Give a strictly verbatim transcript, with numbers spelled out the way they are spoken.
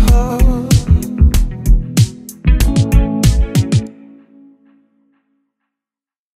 heart.